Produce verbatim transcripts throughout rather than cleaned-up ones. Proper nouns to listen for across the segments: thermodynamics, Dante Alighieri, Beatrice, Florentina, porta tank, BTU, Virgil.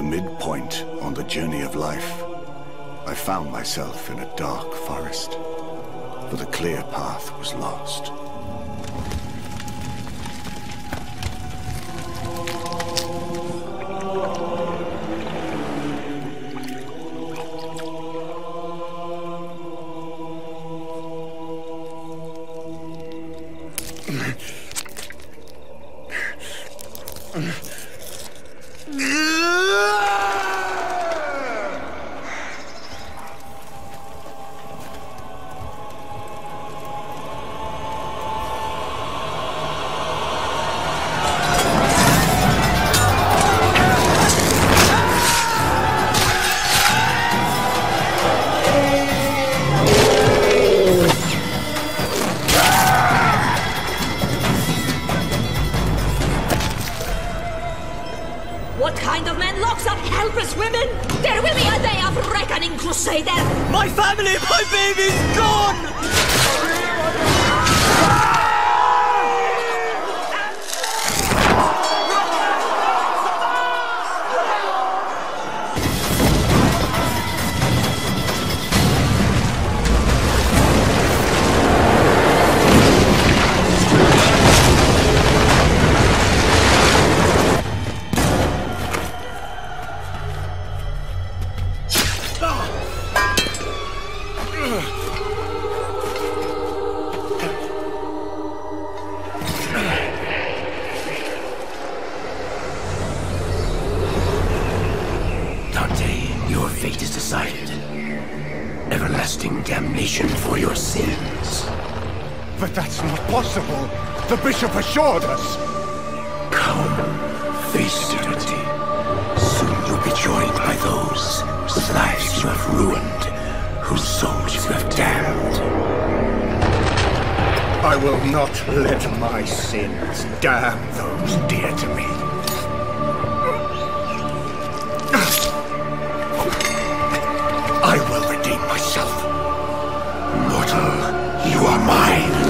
the midpoint on the journey of life, I found myself in a dark forest, for the clear path was lost. Assured us! Come, face your duty. Soon you'll be joined by those whose lives you have ruined, whose souls you have damned. I will not let my sins damn those dear to me. I will redeem myself. Mortal, you are mine.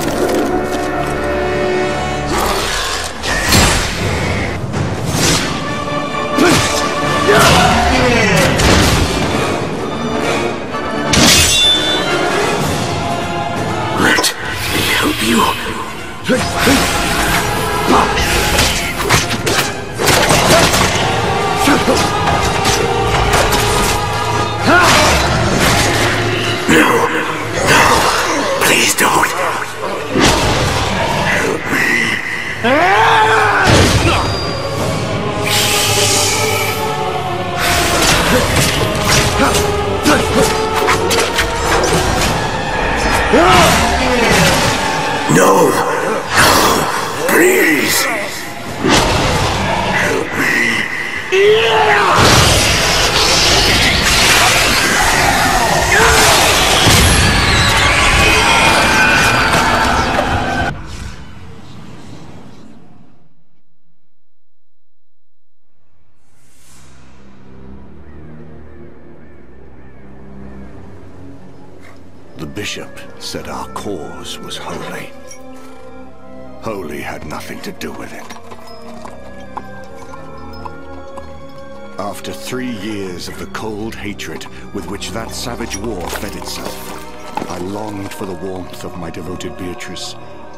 Hatred with which that savage war fed itself. I longed for the warmth of my devoted Beatrice,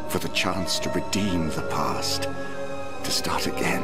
for the chance to redeem the past, to start again.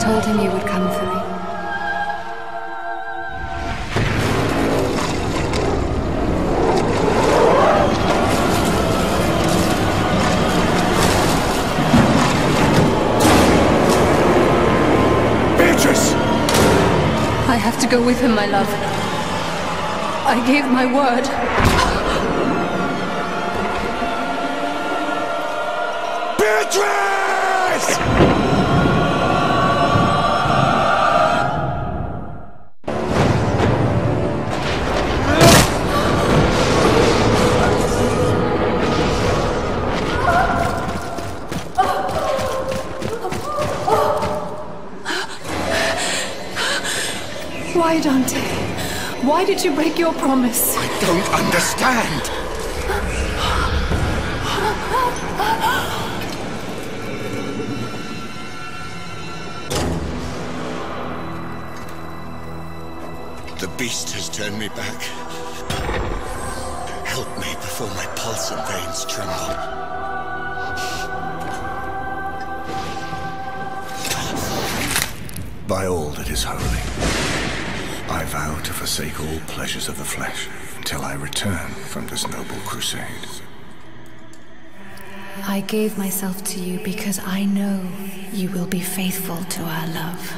told him you would come for me. Beatrice! I have to go with him, my love. I gave my word. Beatrice! Why, Dante? Why did you break your promise? I don't understand. The beast has turned me back. Help me before my pulse and veins tremble. By all that is holy, I vow to forsake all pleasures of the flesh until I return from this noble crusade. I gave myself to you because I know you will be faithful to our love.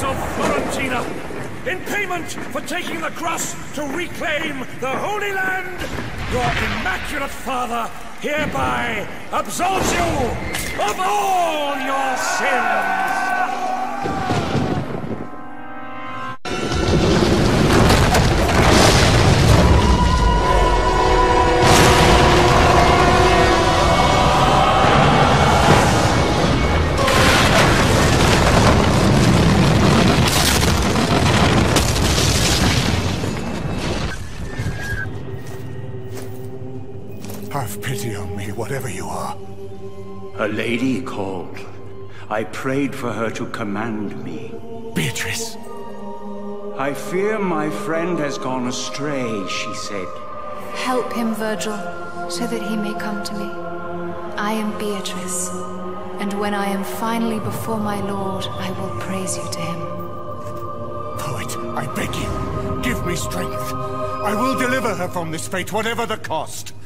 Of Florentina, in payment for taking the cross to reclaim the Holy Land, your immaculate father hereby absolves you of all your sins. Have pity on me, whatever you are. A lady called. I prayed for her to command me. Beatrice! I fear my friend has gone astray, she said. Help him, Virgil, so that he may come to me. I am Beatrice, and when I am finally before my lord, I will praise you to him. Poet, I beg you, give me strength. I will deliver her from this fate, whatever the cost.